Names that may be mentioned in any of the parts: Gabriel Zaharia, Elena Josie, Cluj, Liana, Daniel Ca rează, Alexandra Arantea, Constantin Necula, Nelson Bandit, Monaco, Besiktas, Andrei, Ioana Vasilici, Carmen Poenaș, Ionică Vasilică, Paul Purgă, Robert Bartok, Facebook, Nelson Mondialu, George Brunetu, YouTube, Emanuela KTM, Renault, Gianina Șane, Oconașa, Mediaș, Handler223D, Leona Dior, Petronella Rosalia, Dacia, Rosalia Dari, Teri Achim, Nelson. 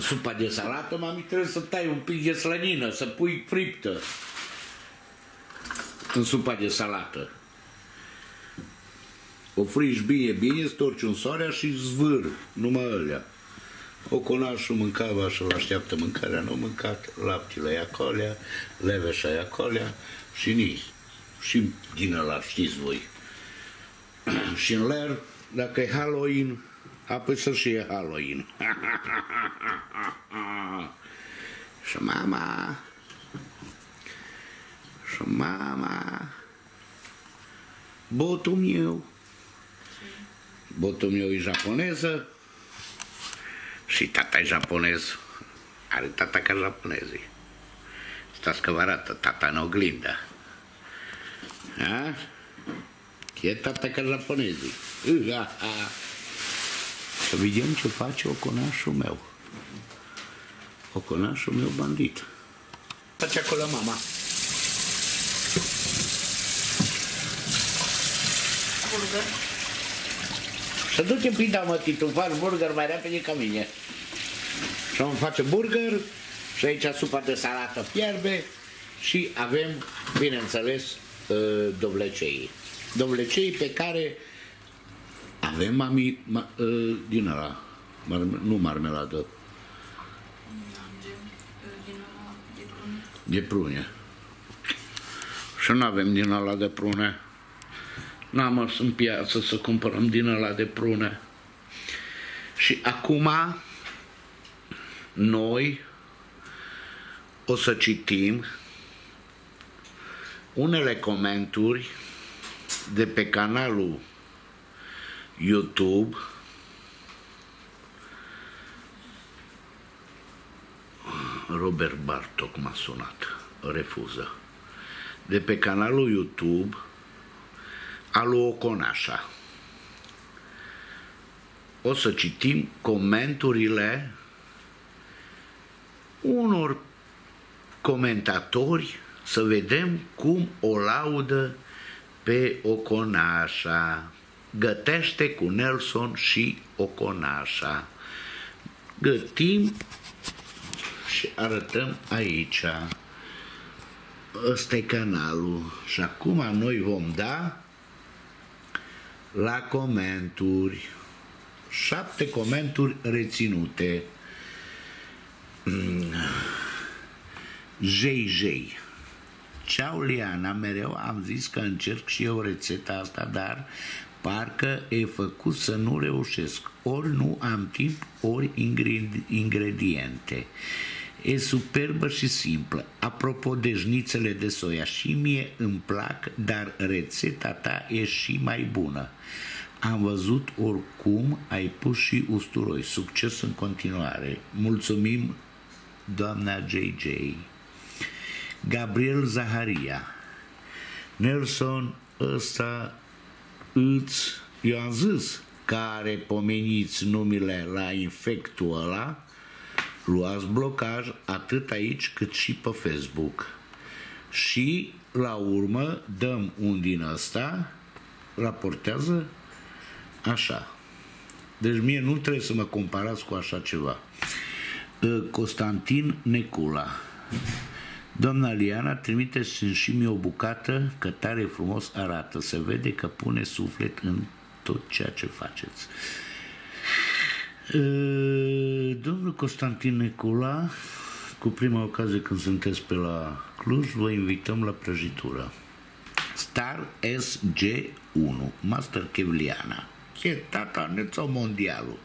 supa de salată, mami, trebuie să tai un pic de slănină, să pui friptă în supa de salată. O frici bine, bine, storci un soarea și zvâr, numai alea. Oconașul mâncava așa, l-așteaptă mâncarea, n-a mâncat, laptele e acolea, leveșa e acolea și nici. Și din ăla, știți voi. Și în ler, dacă e Halloween, apoi să și e Halloween. Și mama... Și mama... Botul meu. Botul meu e japoneză și tata e japonez. Are tata ca japonezii. Stați că vă arată tata în oglinda. A? E tata ca japonezii. Să vedem ce face oconașul meu. Oconașul meu bandit. Face acolo mama. Burger. Să duce pida, mă, tu faci burger mai repede ca mine. Și am face burger și aici supa de salată fierbe și avem, bineînțeles, dovlecei. Dovlecei pe care avem, mami, din ăla, nu marmeladă. De prune. Și nu avem din ăla de prune. N-am mers în piață să cumpărăm din ăla de prune. Și acum noi o să citim unele comentarii de pe canalul YouTube Robert Bartok m-a sunat, refuză. De pe canalul YouTube al lui Oconașa. O să citim comenturile unor comentatori să vedem cum o laudă pe Oconașa. Gătește cu Nelson și Oconașa. Gătim și arătăm aici. Ăsta e canalul. Și acum noi vom da la comenturi. 7 comenturi reținute. JJ. Ceau, Liana, mereu am zis că încerc și eu rețeta asta, dar parcă e făcut să nu reușesc. Ori nu am timp, ori ingrediente. E superbă și simplă. Apropo de șnițele de soia, și mie îmi plac, dar rețeta ta e și mai bună. Am văzut oricum, ai pus și usturoi. Succes în continuare. Mulțumim, doamna JJ. Gabriel Zaharia. Nelson, ăsta îți... Eu am zis, care pomeniți numele la infectul ăla, luați blocaj atât aici cât și pe Facebook. Și la urmă dăm un din ăsta, raportează așa. Deci mie nu trebuie să mă comparați cu așa ceva. Constantin Necula. Doamna Liana, trimiteți-mi și mie o bucată, că tare frumos arată. Se vede că pune suflet în tot ceea ce faceți. Domnul Constantin Necula, cu prima ocazie când sunteți pe la Cluj, vă invităm la prăjitură. Star SG1, Master Chef Liana. E tata, Nelson Mondialu.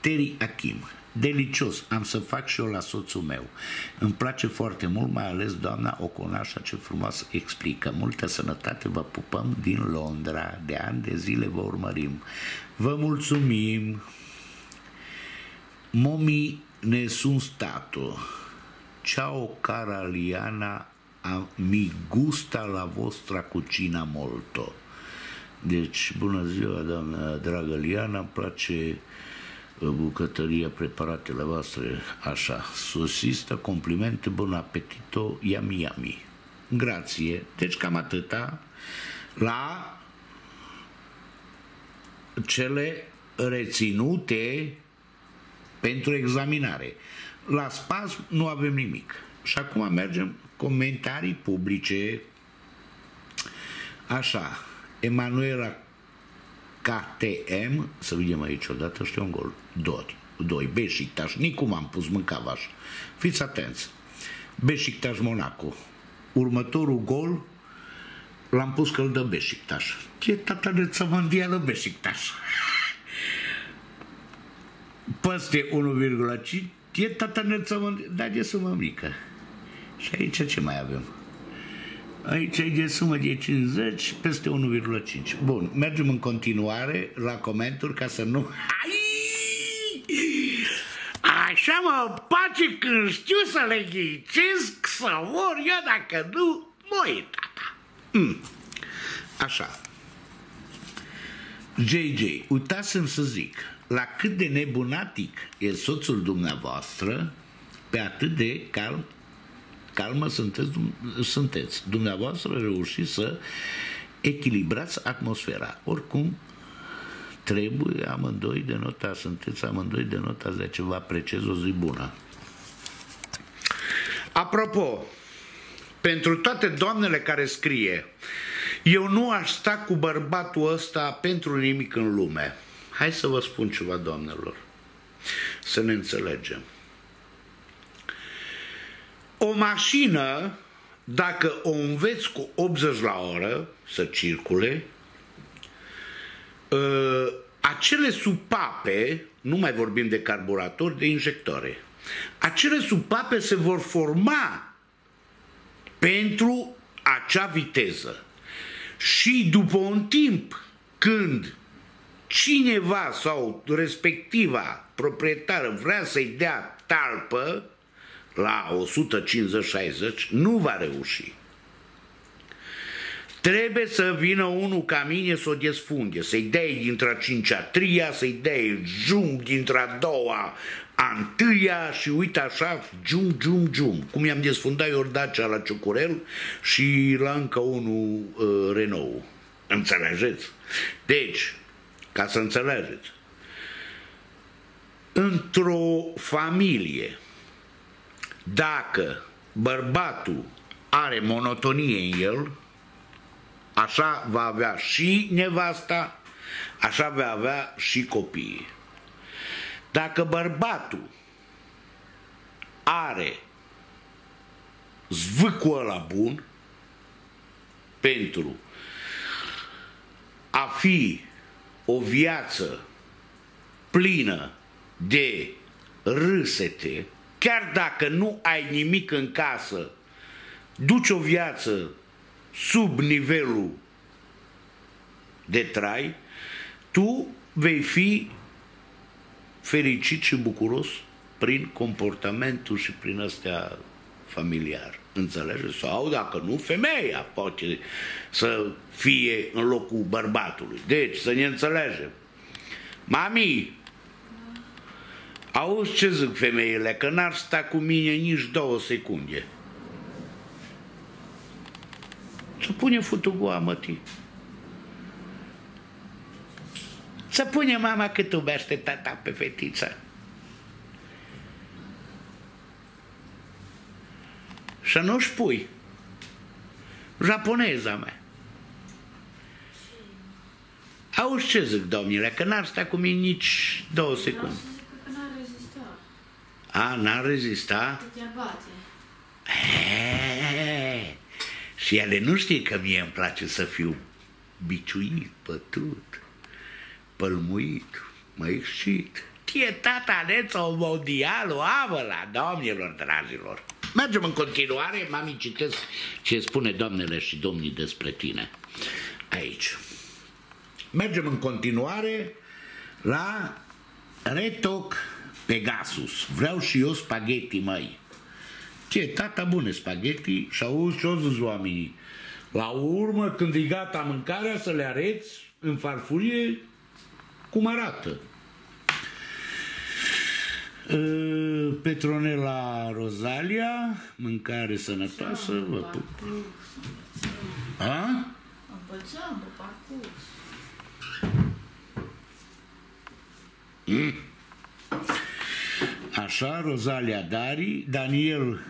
Teri Achim. Delicios, am să fac și eu la soțul meu. Îmi place foarte mult, mai ales doamna Oconașa, ce frumos explică. Multă sănătate, vă pupăm din Londra. De ani de zile vă urmărim. Vă mulțumim. Momi ne sunt stato. Ciao cara Liana, mi gusta la vostra cucina molto. Deci, bună ziua, doamna dragă Liana, îmi place bucătăria, preparatele voastre, așa, sosistă, complimente, bun apetito, yami yami. Grație. Deci cam atâta la cele reținute pentru examinare. La spasm nu avem nimic. Și acum mergem comentarii publice. Așa, Emanuela KTM, să vedem aici odată, știu un gol, doi, Besiktas, nicum am pus mâncavaș. Fiți atenți, Besiktas Monaco, următorul gol l-am pus că îl dă Besiktas. Ce tata de țămândială Besiktas? Păste 1,5, e tata de țămândială, dar de sumă mică. Și aici ce mai avem? Aici e de sumă de 50, peste 1,5. Bun, mergem în continuare la comentarii ca să nu... Așa mă pace când știu să le ghicesc, să mor eu, dacă nu, moie tata. Așa. JJ, uitați-mi să zic, la cât de nebunatic e soțul dumneavoastră, pe atât de calm. Calmă sunteți. Dumneavoastră reușiți să echilibrați atmosfera. Oricum, trebuie amândoi de nota. Sunteți amândoi de nota de ceva. Apreciez o zi bună. Apropo, pentru toate doamnele care scrie, eu nu aș sta cu bărbatul ăsta pentru nimic în lume. Hai să vă spun ceva, doamnelor. Să ne înțelegem. O mașină, dacă o înveți cu 80 la oră să circule, acele supape, nu mai vorbim de carburatori, de injectoare, acele supape se vor forma pentru acea viteză. Și după un timp, când cineva sau respectiva proprietară vrea să-i dea talpă, la 150-60 nu va reuși. Trebuie să vină unul ca mine să o desfunde, să-i dea dintre a cincea tria, să-i dea jung dintre a doua a întâia și uite așa, jung, jung, jung. Cum i-am desfundat eu Dacia la Ciucurel și la încă unul Renault. Înțelegeți? Deci, ca să înțelegeți, într-o familie, dacă bărbatul are monotonie în el, așa va avea și nevasta, așa va avea și copiii. Dacă bărbatul are zvâcul ăla bun pentru a fi o viață plină de râsete, chiar dacă nu ai nimic în casă, duci o viață sub nivelul de trai, tu vei fi fericit și bucuros prin comportamentul și prin astea familiar. Înțelegeți? Sau dacă nu, femeia poate să fie în locul bărbatului. Deci, să ne înțelegem. Mami, auzi ce zic femeile, că n-ar sta cu mine nici 2 secunde. Să pune futugoa, mătii. Să pune mama cât iubește tata pe fetița. Să nu-și pui. Japoneza mea. Auzi ce zic, domnile, că n-ar sta cu mine nici 2 secunde. A, n-ar rezista? Eee, și ele nu știe că mie îmi place să fiu biciuit, pătut, pălmuit, mă excit. Tie tata Nelson Mondialu, avă-la, domnilor dragilor. Mergem în continuare, mami, citesc ce spune doamnele și domnii despre tine. Aici. Mergem în continuare la Retoc Pegasus, vreau și eu spaghetti, măi. Ce, tata bune spaghetti și auzi ce-o zis oamenii. La urmă, când e gata mâncarea, să le areți în farfurie cum arată. Petronella Rosalia, mâncare sănătoasă. Vă pup. A? Învățăm pe parcurs. Așa, Rosalia Dari, Daniel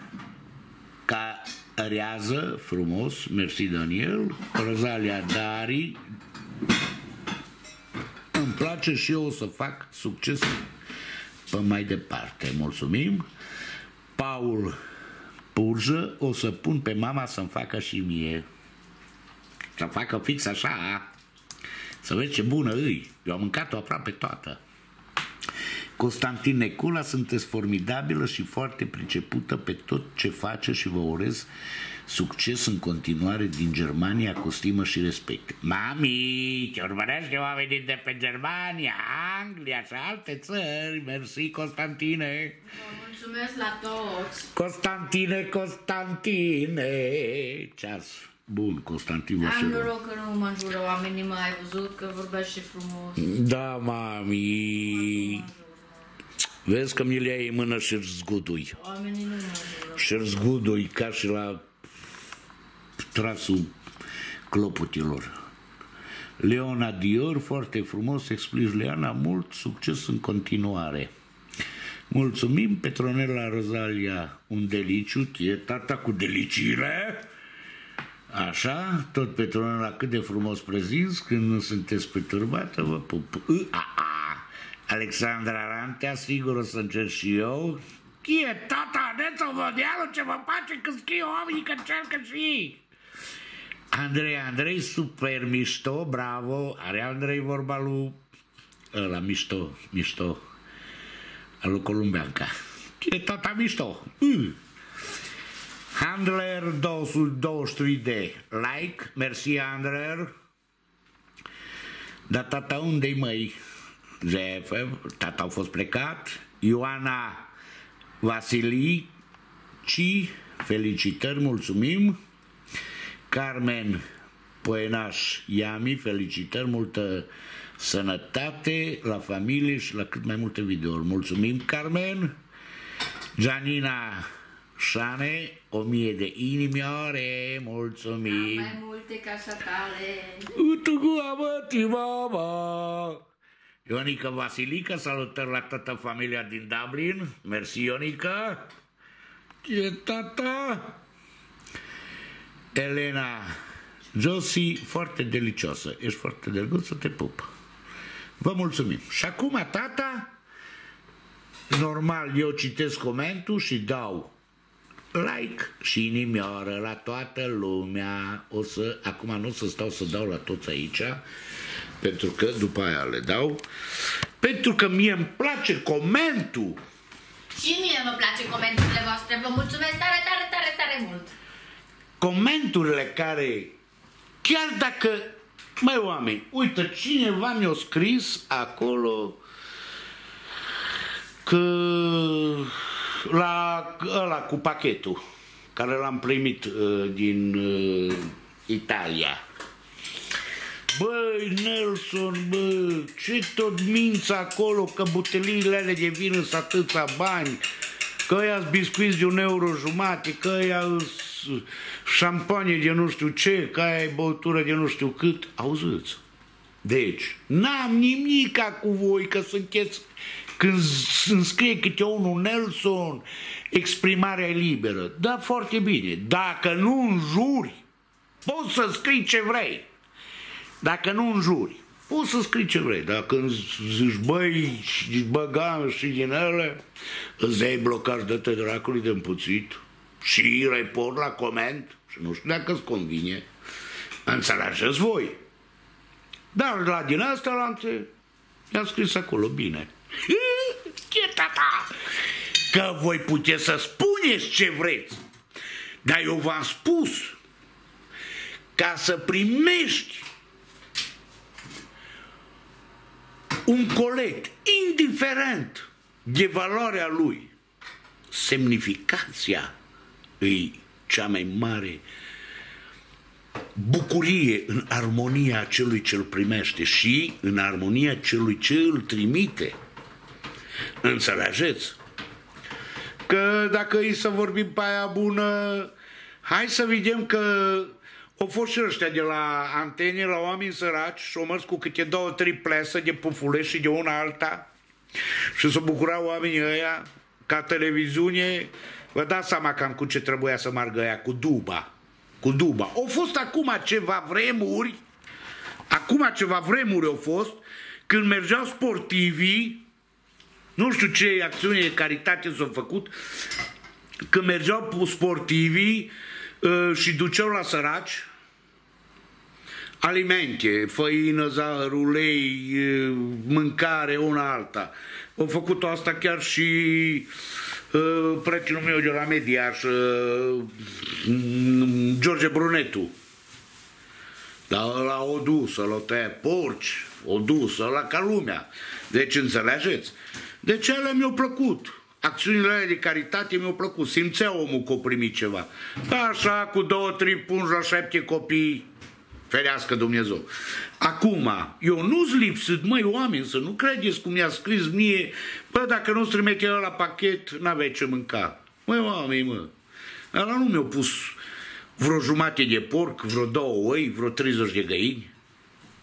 Ca rează, frumos, mersi Daniel, Rosalia Dari, îmi place și eu o să fac succes pe mai departe, mulțumim. Paul Purgă, o să pun pe mama să-mi facă și mie, să facă fix așa, să vezi ce bună îi, eu am mâncat-o aproape toată. Constantin Necula, sunteți formidabilă și foarte pricepută pe tot ce face și vă urez succes în continuare din Germania, cu stimă și respect. Mami, te urmăresc că am venit de pe Germania, Anglia și alte țări. Mersi, Constantine. Vă mulțumesc la toți. Constantine. Ceas. Bun, Constantin Vasile. Am noroc că nu mă înjură oamenii, mă ai văzut că vorbește frumos. Da, mami. Vezi că mi le iei în mână și îți zgudui. Oamenii nu mă înjură. Și îți zgudui ca și la trasul clopotilor. Leona Dior, foarte frumos, explici, Liana, mult succes în continuare. Mulțumim, Petronella Rosalia, un deliciu, e tata cu delicire. Așa, tot Petronela, cât de frumos prezinți, când nu sunteți perturbată, vă pup. Alexandra Arantea, sigur o să încerc și eu. E tata Nelson Mondialu, ce vă face când scrie oamenii că încearcă și Andrei, super mișto, bravo, are Andrei vorba lui ăla, mișto, al lui Columbeanca. E tata mișto. Handler223D, like, mersi Handler. Dar tata unde-i măi? Tata a fost plecat. Ioana Vasilici, felicitări, mulțumim. Carmen Poenaș Iami, felicitări, multă sănătate la familie și la cât mai multe videouri. Mulțumim, Carmen. Gianina Șane, 1000 de inimioare, mulțumim. Am mai multe ca așa tale. Utugua mătii mama. Ionică Vasilică, salutări la toată familia din Dublin. Mersi, Ionică. E tata. Elena Josie, foarte delicioasă. Ești foarte drăguț, să te pup. Vă mulțumim. Și acum, tata, normal, eu citesc comentul și dau like și inimioară la toată lumea. O să, acum nu o să stau să dau la toți aici, pentru că după aia le dau, pentru că mie îmi place comentul. Și mie mă place comenturile voastre. Vă mulțumesc tare, tare, tare, tare mult. Comenturile care, chiar dacă, mai oameni, uite, cineva mi-a scris acolo că la ăla cu pachetul care l-am primit din Italia. Băi, Nelson, bă, ce tot minți acolo că buteliile alea de vin sunt atâția bani, că ăia-s biscuiți de 1,50 €, că ăia-s șampanie de nu știu ce, că aia-i băutură de nu știu cât. Auziți? Deci, n-am nimica cu voi că sunteți. Când îmi scrie câte unul Nelson, exprimarea e liberă. Da, foarte bine. Dacă nu înjuri, poți să scrii ce vrei. Dacă nu înjuri, poți să scrii ce vrei. Dacă zici, băi, și băgam și din ele, îți dai blocaj de te dracului de împuțit și report la coment. Și nu știu dacă îți convine. Înțelegeți voi. Dar la din asta i-am scris acolo, bine. Că voi puteți să spuneți ce vreți, dar eu v-am spus, ca să primești un colet, indiferent de valoarea lui, semnificația e cea mai mare bucurie în armonia celui ce îl primește și în armonia celui ce îl trimite. Înțelegeți? Că dacă e să vorbim pe aia bună, hai să vedem că au fost și ăștia de la antene, la oameni săraci, și au mers cu câte două, trei plesă de pufulești și de una alta și s-au bucurat oamenii ăia ca televiziune, vă dați seama cam cu ce trebuia să meargă aia, cu Duba. Cu Duba. Au fost acum ceva vremuri, au fost, când mergeau sportivii, nu știu ce acțiune de caritate s-au făcut, când mergeau sportivii și duceau la săraci alimente, făină, zahăr, ulei, mâncare, una alta. Au făcut asta chiar și prietenul meu de la Mediaș, George Brunetu. Dar ăla o dus, ăla o tăia porci, o dus, ăla ca lumea. Deci înțelegeți? Deci alea mi-au plăcut. Acțiunile alea de caritate mi-au plăcut. Simțea omul că o primi ceva. Așa, cu 2-3 pungi la 7 copii, ferească Dumnezeu. Acum, eu nu-ți lipsit, măi, oameni, să nu credeți cum mi-a scris mie, bă, dacă nu-ți trimite la pachet, n-avea ce mânca. Măi, oameni, mă, ăla nu mi-a pus vreo jumate de porc, vreo 2 oi, vreo 30 de găini,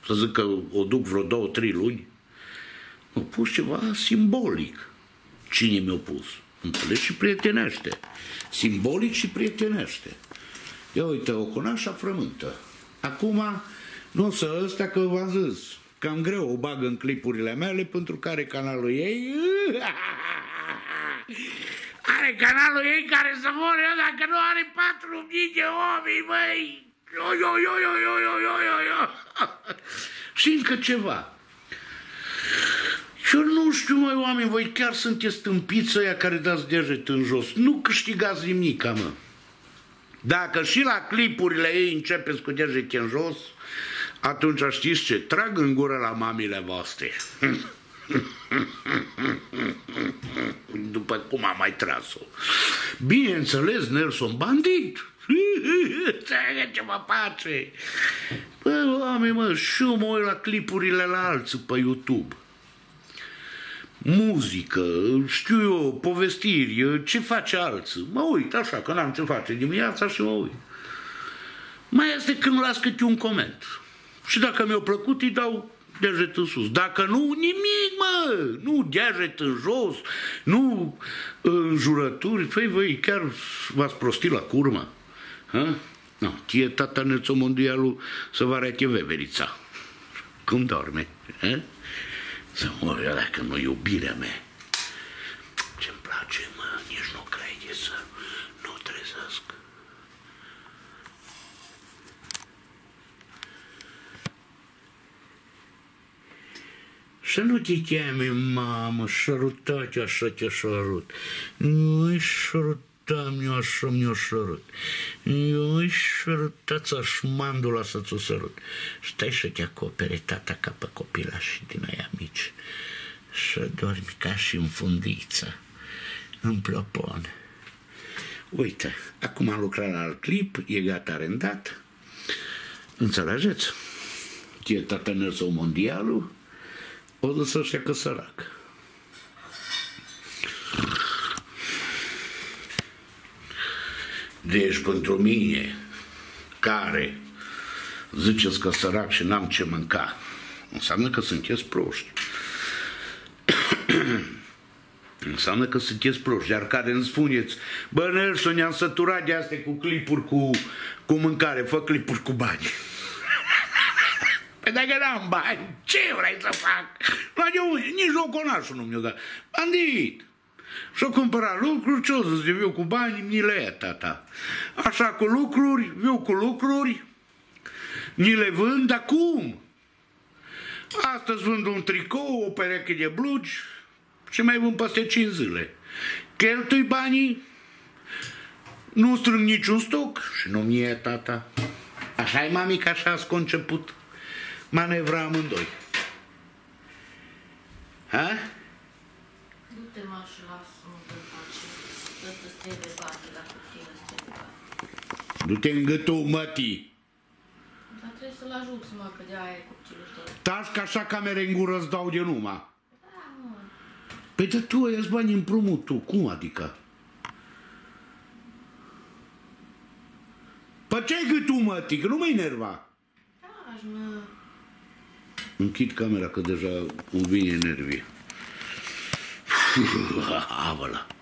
să zic că o duc vreo 2-3 luni. M-a pus ceva simbolic. Cine mi-a pus? Înțelegi? Și prietenește. Simbolic și prietenește. Ia uite, Oconașa frământă. Acum, nu o să ăsta că v-am zis, cam greu o bag în clipurile mele, pentru că are canalul ei. Are canalul ei care să mor eu dacă nu are 4.000 de oameni, măi! Și încă ceva. Eu nu știu, măi, oameni, voi chiar sunteți tâmpiți ăia care dați deget în jos. Nu câștigați nimic, mă. Dacă și la clipurile ei începeți cu degete în jos, atunci știți ce? Trag în gură la mamile voastre. După cum am mai tras-o. Bineînțeles, Nelson Bandit. Țăgă ce mă face. Bă, oameni, mă, și eu mă uit la clipurile la alții pe YouTube. Muzică, știu eu, povestiri, ce face alții. Mă uit așa, că n-am ce face dimineața și mă uit. Mai este când las câte un coment. Și dacă mi-a plăcut, îi dau deget în sus. Dacă nu, nimic, mă! Nu deget în jos, nu înjurături. Păi, voi chiar v-ați prostit la curmă. Nu, tie tata Nelson Mondialu să vă arate veverița. Cum dorme? Să mor eu dacă nu iubirea mea. Ce-mi place, mă, nici nu crede să nu trezesc. Să nu te cheme, mamă, șărutați așa te șărut. Nu-i șărutam eu așa mi-o șărut. Nu-i șărutați așmandul ăsta ți-o sărut. Stai să te acopere tata ca pe copilașii din aia mici. Să dormi ca și în fundiță, în plopon. Uite, acum am lucrat la alt clip, e gata arendat. Înțelegeți? E tata Nelson Mondialu. O lăsă ăștia că sărac. Deci pentru mine, care ziceți că sărac și n-am ce mânca, înseamnă că sunteți proști. Înseamnă că sunteți proști, iar care îmi spuneți, bă, Nelson, ne-am săturat de astea cu clipuri cu mâncare, fă clipuri cu bani. Păi dacă n-am bani, ce vrei să fac? Nici Oconașul nu mi-o dat. Bandit! Și-o cumpăra lucruri, ce o să zic, viu cu bani, ni le ia tata. Așa cu lucruri, viu cu lucruri, ni le vând, dar cum? Astăzi vând un tricou, o pereche de blugi și mai vând peste 5 zile. Cheltui banii, nu strâng niciun stoc și nu-mi ia tata. Așa-i, mami, că așa ați conceput. Manevra amândoi. Ha? Du-te, mă, și lasă-mă în pace. Ăsta-ți trebuie bani, dacă știi, ăsta-ți trebuie bani. Du-te în gâtul, mătii. Dar trebuie să-l ajut, mă, că de-aia e copilul tău. Taci că așa camere în gură îți dau de numai. Da, mă. Păi, dar tu ia-ți bani împrumut, tu. Cum adică? Păi ce-ai gâtul, mătii? Că nu mă enerva. Taci, mă. Închid camera, că deja îmi vine nervii. Avăla.